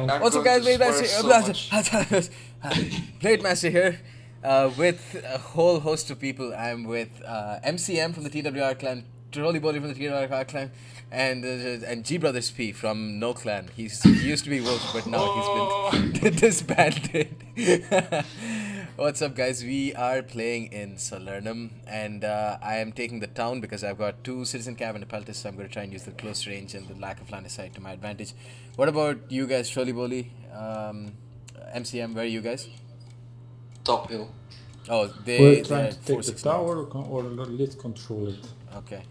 9. What's up, guys? Blade Master here with a whole host of people. I'm with MCM from the TWR clan, Trolley from the TWR clan, and GBrothers P from No Clan. He used to be Wolf, but now he's been disbanded. What's up, guys? We are playing in Salernum, and I am taking the town because I've got 2 citizen cab and a peltis, so I'm going to try and use the close range and the lack of line of sight to my advantage. What about you guys, Trolley, MCM? Where are you guys? Top hill. Oh, we're trying to take the tower or let's control it. Okay.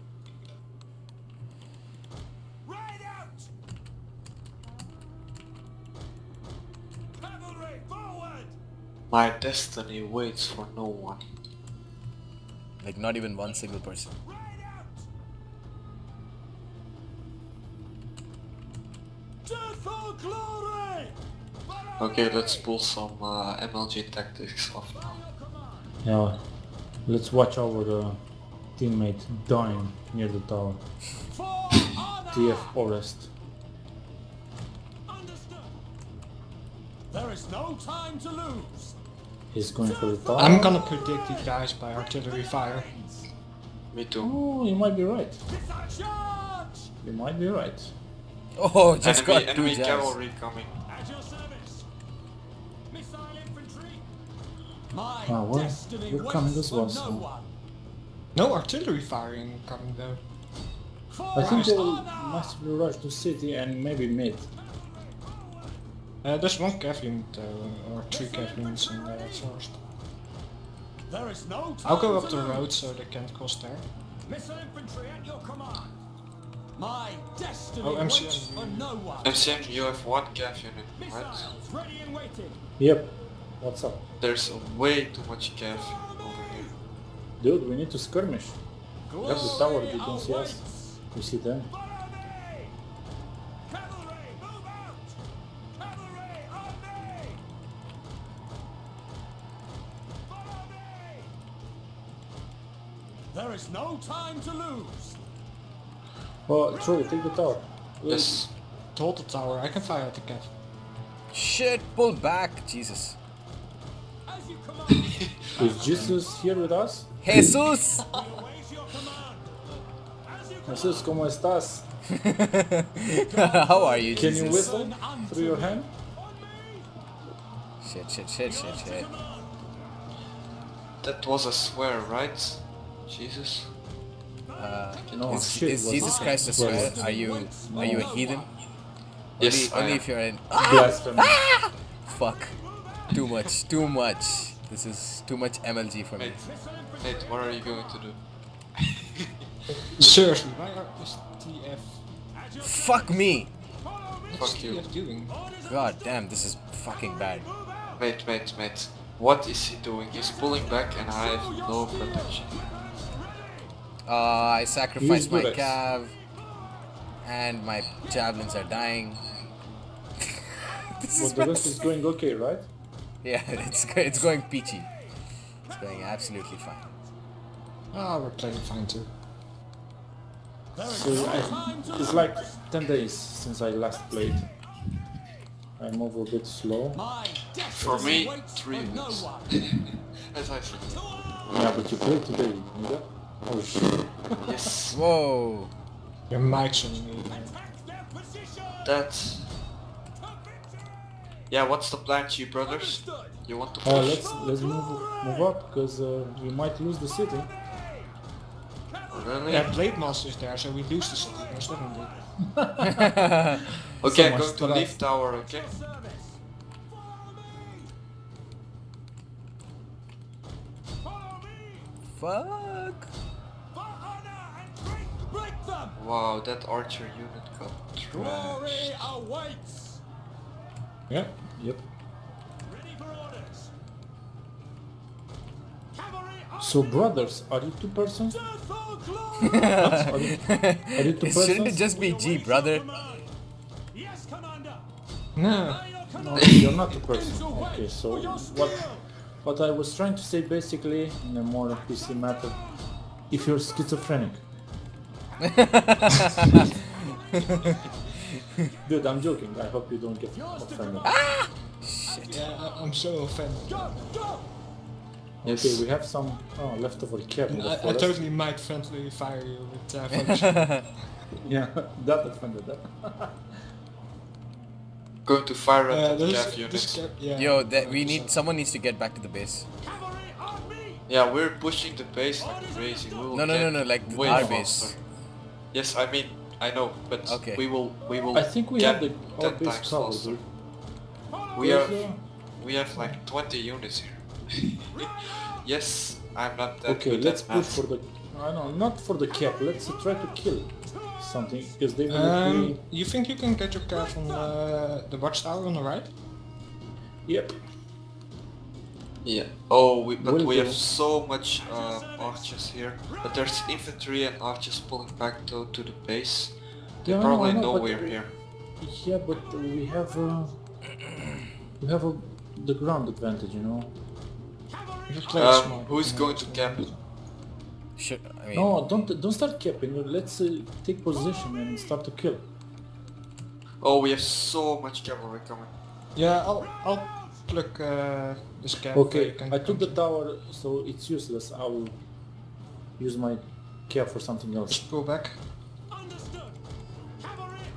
My destiny waits for no one. Like, not even one single person. Okay, let's pull some MLG tactics off now. Yeah, let's watch our teammate dying near the tower. TF Forest. There is no time to lose. He's going for the tower. I'm gonna predict it, guys, by artillery fire. Me too. Oh, you might be right. You might be right. Oh, just got enemy cavalry coming. At your service. Missile infantry. Ah, well, you're coming this way. No artillery firing coming though. I think they must be rushed to city and maybe mid. There's one cav unit or 3 cav units in the forest. I'll go up the road so they can't cross there. Missile infantry at your command. My destiny waits for no one. MCM, you have 1 cav unit, right? Ready and waiting. Yep. What's up? There's way too much cav over here. Dude, we need to skirmish. Yep. The tower, they don't see us. You see them? There is no time to lose. Well, Troy, take the tower. Yes. Hold the tower, I can fire at the cat. Shit, pull back, Jesus. As you command. Is Jesus here with us? Jesus! Jesus, como estas? How are you, Jesus? Can you whistle through your hand? Shit, shit, shit, shit, shit. That was a swear, right? Jesus? No, is Jesus Christ a swear? Are you a heathen? Yes, only if you're in... Ah! Fuck. Too much, too much. This is too much MLG for me. Nate, what are you going to do? Sure. Fuck me! Fuck you. God damn, this is fucking bad. Mate. What is he doing? He's pulling back and I have no protection. I sacrificed my cav, and my javelins are dying. Well, the rest is going okay, right? Yeah, it's going peachy. It's going absolutely fine. Ah, we're playing fine too. So it's like 10 days since I last played. I move a bit slow. For me, 3 weeks. As I said. Yeah, but you played today, Nida. Oh shit. Yes. Whoa. You're matching me. That's... Yeah, what's the plan, GBrothers? You want to push? Let's move up, because we might lose the city. Really? Yeah, Blade Master is there, so we lose the city. Most definitely. Okay, I'm going to leave tower, okay? Fuck! Wow, that archer unit got trashed. Yeah, yep. So, brothers, are you 2 persons? Are you 2 persons? Shouldn't it just be G, brother? Yes, Commander. No, you're not 2 persons. Okay, so what I was trying to say basically, in a more PC matter, if you're schizophrenic. Dude, I'm joking. I hope you don't get offended. Ah! Shit. Yeah, I'm so offended. Yes. Okay, we have some leftover cap. I totally might friendly fire you with function. Yeah, that offended that. Going to fire at the cap units. Yeah. Yo, that we need. Someone needs to get back to the base. Yeah, we're pushing the base like crazy. No, like our base. Yes, I mean, I know, but okay. we will. I think we have the our base covered. We have like 20 units here. Yes, I'm not that. Okay, let's push for the. I know, not for the cap. Let's try to kill something because they will. You think you can get your cap from the watchtower on the right? Yep. Yeah. Oh, but we have so much archers here. But there's infantry and archers pulling back to the base. They probably know we're here. Yeah, but we have the ground advantage, you know. Who's going to cap? Should, I mean... No, don't start capping. Let's take position and start to kill. Oh, we have so much cavalry coming. Yeah, I'll look, this cap. Okay, I took the tower, so it's useless. I will use my cap for something else. Just pull back.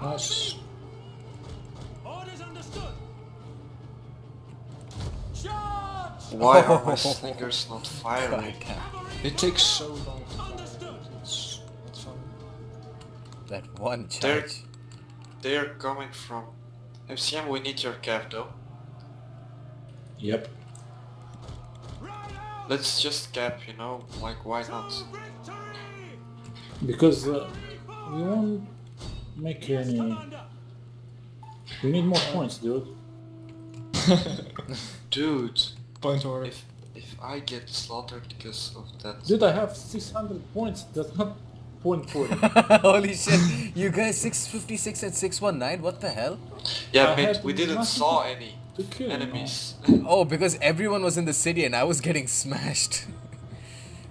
Nice. Why are my slingers not firing? It takes so long to fire. It's not fun. That one charge. They're coming from... MCM, we need your cap though. Yep. Let's just cap, you know, like why not? Because we won't make any... We need more points, dude. Dude. Point or if I get slaughtered because of that... Dude, I have 600 points, that's not point for it. Holy shit, you guys 656 and 619, what the hell? Yeah, mate, we didn't saw any. Enemies. Oh, because everyone was in the city and I was getting smashed.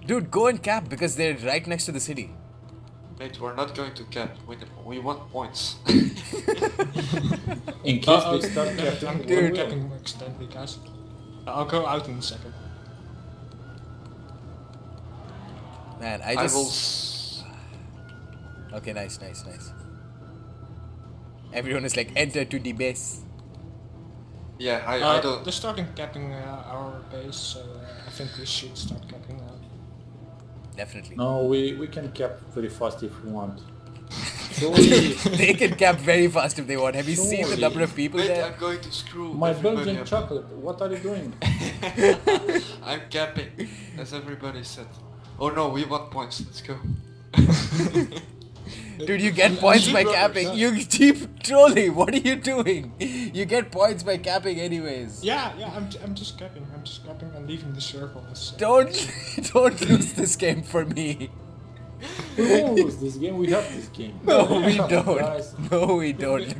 Dude, go and cap because they're right next to the city. Mate, we're not going to cap. We want points. In case they start capping. Dude, capping will extend the castle. I'll go out in a second. Man, I will... Okay, nice. Everyone is like, enter to the base. Yeah, I don't... They're starting capping our base, so I think we should start capping now. Definitely. No, we can cap very fast if we want. They can cap very fast if they want. Have you seen the number of people there? I'm going to screw my Belgian chocolate. What are you doing? I'm capping, as everybody said. Oh no, we want points. Let's go. Dude, you get points by capping. Huh? You keep trolling. What are you doing? You get points by capping, anyways. Yeah. I'm just capping. I'm leaving the circle. So. Don't lose this game for me. We won't lose this game. We have this game. No, we don't.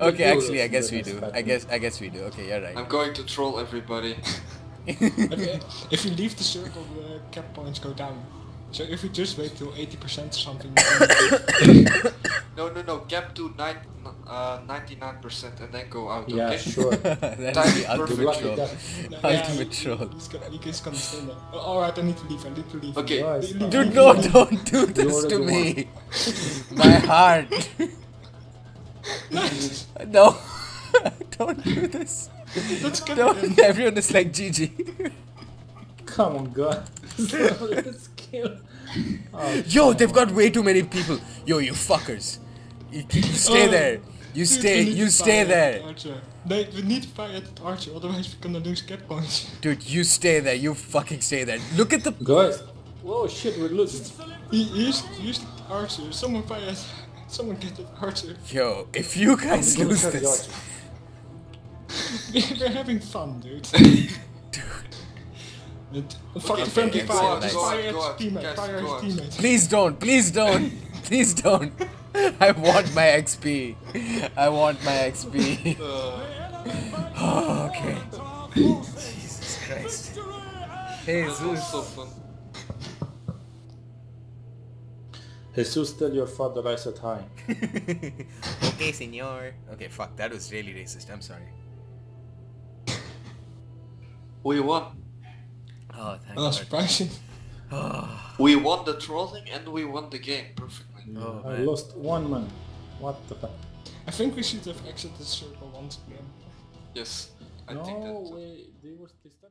Okay, actually, I guess we do. I guess we do. Okay, you're right. I'm going to troll everybody. Okay, if you leave the circle, the cap points go down. So if we just wait till 80% something... No, cap to 99% and then go out, yeah, okay? Yeah, sure. That's the ultimate troll. Ultimate troll. He's gonna stay there. Alright, I need to leave, Okay. Nice. Dude, no, don't do this to me! My heart! Nice. No! Don't do this! Let's get it. Everyone is like, GG. Come on, God. Let's kill. Oh, yo, they've got way too many people. Yo, you fuckers. You stay there. You stay there. We need to fire at the archer, otherwise we're gonna lose cap points. Dude, you stay there. You fucking stay there. Look at the... Guys. Whoa, shit, we're losing. Here's the archer. Someone fire at... Someone get the archer. Yo, if you guys lose this... We're having fun, dude. Fuck the friendly fire, fire his teammate. Please don't. I want my XP. Oh, okay. Jesus Christ. Hey, Zeus. Jesus, tell your father I said hi. Okay, senor. Okay, fuck, that was really racist. I'm sorry. We won. Oh, thank God. Surprising. We won the trolling and we won the game perfectly. Oh, I lost one man. What the fuck? I think we should have exited the circle once again. Yes. I think that's way. They were